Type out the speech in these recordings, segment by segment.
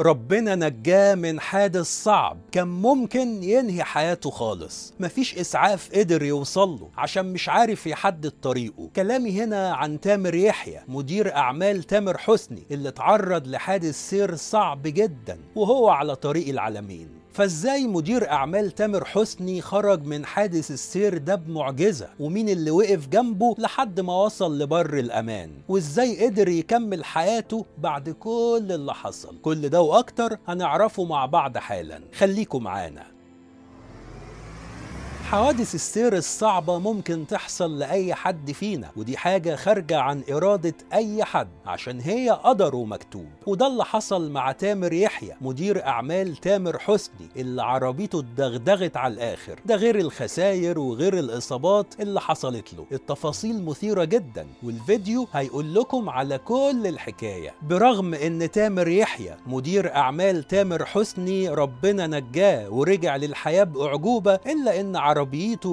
ربنا نجاه من حادث صعب كان ممكن ينهي حياته خالص، مفيش إسعاف قدر يوصله عشان مش عارف يحدد طريقه. كلامي هنا عن تامر يحيى مدير أعمال تامر حسني اللي اتعرض لحادث سير صعب جدا وهو على طريق العلمين. فازاي مدير اعمال تامر حسني خرج من حادث السير ده بمعجزه، ومين اللي وقف جنبه لحد ما وصل لبر الامان، وازاي قدر يكمل حياته بعد كل اللي حصل؟ كل ده واكتر هنعرفه مع بعض حالا، خليكم معانا. حوادث السير الصعبة ممكن تحصل لأي حد فينا، ودي حاجة خارجة عن إرادة أي حد عشان هي قدره مكتوب، وده اللي حصل مع تامر يحيى مدير أعمال تامر حسني اللي عربيته اتدغدغت على الآخر. ده غير الخساير وغير الإصابات اللي حصلت له، التفاصيل مثيرة جدا والفيديو هيقول لكم على كل الحكاية. برغم إن تامر يحيى مدير أعمال تامر حسني ربنا نجاه ورجع للحياة بأعجوبة، إلا إن عربيته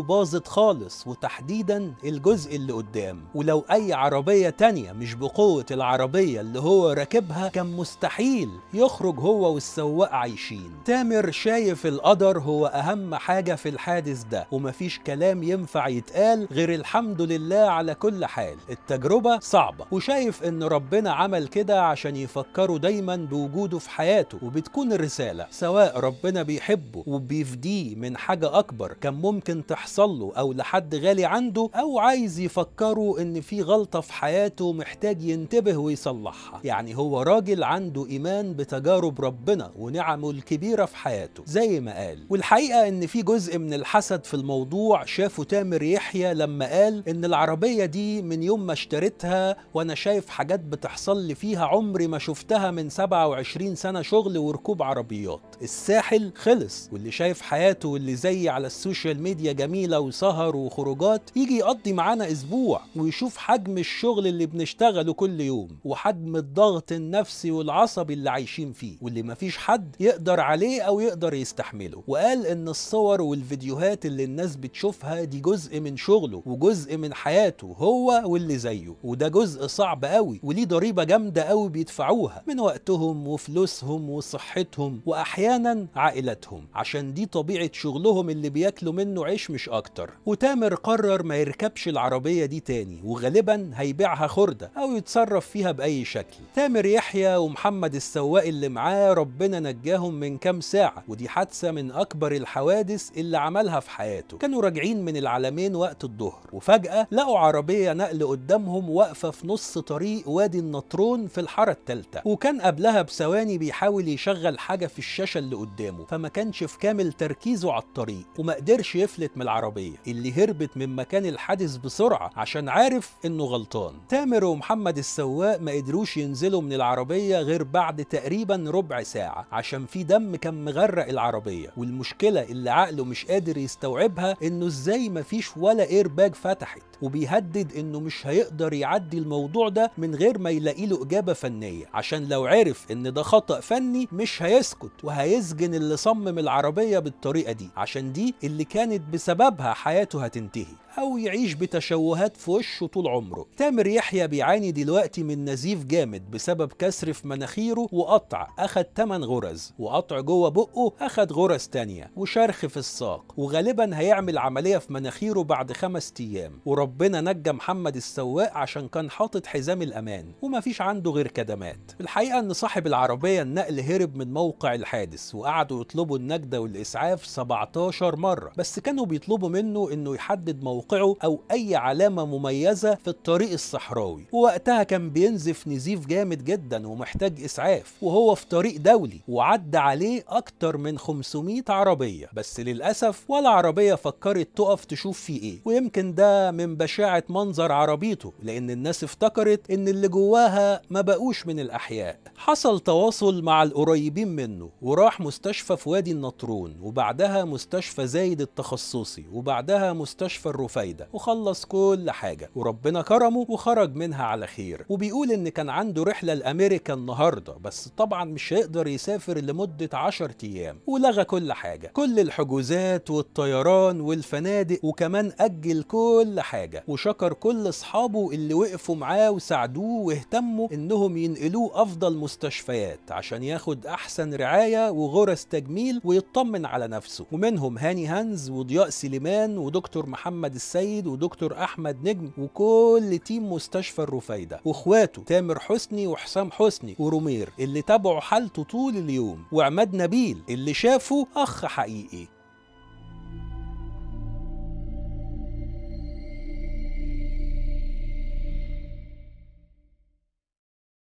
باظت خالص، وتحديدا الجزء اللي قدام، ولو اي عربية تانية مش بقوة العربية اللي هو راكبها كان مستحيل يخرج هو والسواق عايشين. تامر شايف القدر هو اهم حاجة في الحادث ده، ومفيش كلام ينفع يتقال غير الحمد لله على كل حال. التجربة صعبة وشايف ان ربنا عمل كده عشان يفكروا دايما بوجوده في حياته، وبتكون الرسالة سواء ربنا بيحبه وبيفديه من حاجة اكبر كان ممكن تحصله أو لحد غالي عنده، أو عايز يفكروا إن في غلطة في حياته محتاج ينتبه ويصلحها. يعني هو راجل عنده إيمان بتجارب ربنا ونعمه الكبيرة في حياته زي ما قال. والحقيقة إن في جزء من الحسد في الموضوع شافه تامر يحيى لما قال إن العربية دي من يوم ما اشتريتها وأنا شايف حاجات بتحصل لي فيها عمري ما شفتها من 27 سنة شغل وركوب عربيات. الساحل خلص، واللي شايف حياته واللي زي على السوشيال الميديا جميلة وسهر وخروجات يجي يقضي معانا أسبوع ويشوف حجم الشغل اللي بنشتغله كل يوم، وحجم الضغط النفسي والعصبي اللي عايشين فيه واللي مفيش حد يقدر عليه أو يقدر يستحمله. وقال إن الصور والفيديوهات اللي الناس بتشوفها دي جزء من شغله وجزء من حياته هو واللي زيه، وده جزء صعب قوي وليه ضريبة جامدة قوي بيدفعوها من وقتهم وفلوسهم وصحتهم وأحيانا عائلتهم، عشان دي طبيعة شغلهم اللي بياكلوا منه عيش مش اكتر. وتامر قرر ما يركبش العربية دي تاني، وغالبا هيبيعها خردة او يتصرف فيها باي شكل. تامر يحيى ومحمد السواق اللي معاه ربنا نجاهم من كام ساعة، ودي حادثة من اكبر الحوادث اللي عملها في حياته. كانوا راجعين من العلمين وقت الظهر وفجأة لقوا عربية نقل قدامهم واقفة في نص طريق وادي النطرون في الحارة الثالثة، وكان قبلها بثواني بيحاول يشغل حاجة في الشاشة اللي قدامه، فما كانش في كامل تركيزه على الطريق وما قدرش يفلت من العربية اللي هربت من مكان الحادث بسرعة عشان عارف انه غلطان. تامر ومحمد السواق ما قدروش ينزلوا من العربية غير بعد تقريبا ربع ساعة عشان في دم كان مغرق العربية، والمشكلة اللي عقله مش قادر يستوعبها انه ازاي مفيش ولا ايرباج فتحت، وبيهدد انه مش هيقدر يعدي الموضوع ده من غير ما يلاقي له اجابة فنية، عشان لو عرف ان ده خطأ فني مش هيسكت وهيسجن اللي صمم العربية بالطريقة دي، عشان دي اللي كانت بسببها حياته هتنتهي أو يعيش بتشوهات في وشه طول عمره. تامر يحيى بيعاني دلوقتي من نزيف جامد بسبب كسر في مناخيره وقطع، أخد 8 غرز، وقطع جوه بقه أخد غرز تانية، وشرخ في الساق، وغالبا هيعمل عملية في مناخيره بعد 5 أيام. وربنا نجى محمد السواق عشان كان حاطط حزام الأمان ومفيش عنده غير كدمات. الحقيقة إن صاحب العربية النقل هرب من موقع الحادث، وقعدوا يطلبوا النجدة والإسعاف 17 مرة، بس كانوا بيطلبوا منه إنه يحدد موقعه أو أي علامة مميزة في الطريق الصحراوي، ووقتها كان بينزف نزيف جامد جدا ومحتاج إسعاف، وهو في طريق دولي وعدى عليه أكتر من 500 عربية، بس للأسف ولا عربية فكرت تقف تشوف فيه إيه. ويمكن ده من بشاعة منظر عربيته، لأن الناس افتكرت إن اللي جواها ما بقوش من الأحياء. حصل تواصل مع القريبين منه وراح مستشفى في وادي النطرون، وبعدها مستشفى زايد التخصصي، وبعدها مستشفى الرفاعي، فايدة وخلص كل حاجة، وربنا كرمه وخرج منها على خير. وبيقول ان كان عنده رحلة لأمريكا النهاردة، بس طبعا مش هيقدر يسافر لمدة 10 أيام، ولغى كل حاجة، كل الحجوزات والطيران والفنادق، وكمان أجل كل حاجة. وشكر كل أصحابه اللي وقفوا معاه وساعدوه واهتموا إنهم ينقلوه أفضل مستشفيات عشان ياخد أحسن رعاية وغرس تجميل ويطمن على نفسه، ومنهم هاني هانز وضياء سليمان ودكتور محمد السيد ودكتور أحمد نجم وكل تيم مستشفى الرفاعي ده، وإخواته تامر حسني وحسام حسني ورومير اللي تابعوا حالته طول اليوم، وعماد نبيل اللي شافه أخ حقيقي.